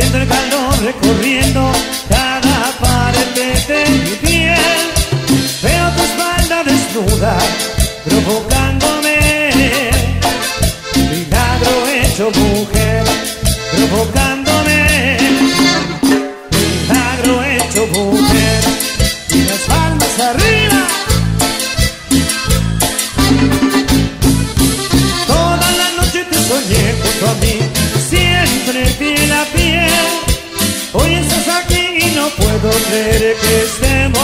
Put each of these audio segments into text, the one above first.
siento el calor recorriendo cada parte de mi piel. Veo tu espalda desnuda provocándome, milagro hecho mujer, provocándome, milagro hecho mujer. Y las palmas arriba, toda la noche te soñé junto a mí, siempre piel a piel. Hoy estás aquí y no puedo creer que estemos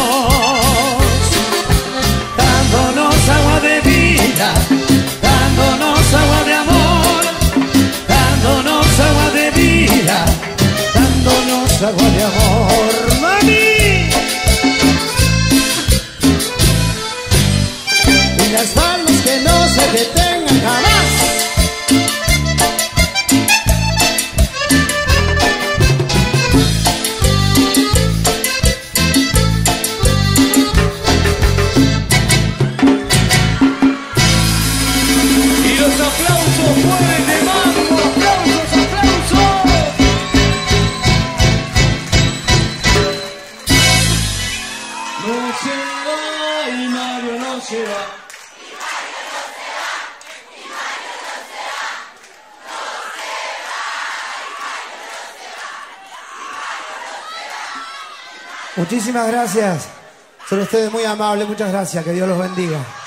dándonos agua de vida, dándonos agua de amor, dándonos agua de vida, dándonos agua de amor, mami. Y las palmas que no se detengan jamás. Muchísimas gracias, son ustedes muy amables, muchas gracias, que Dios los bendiga.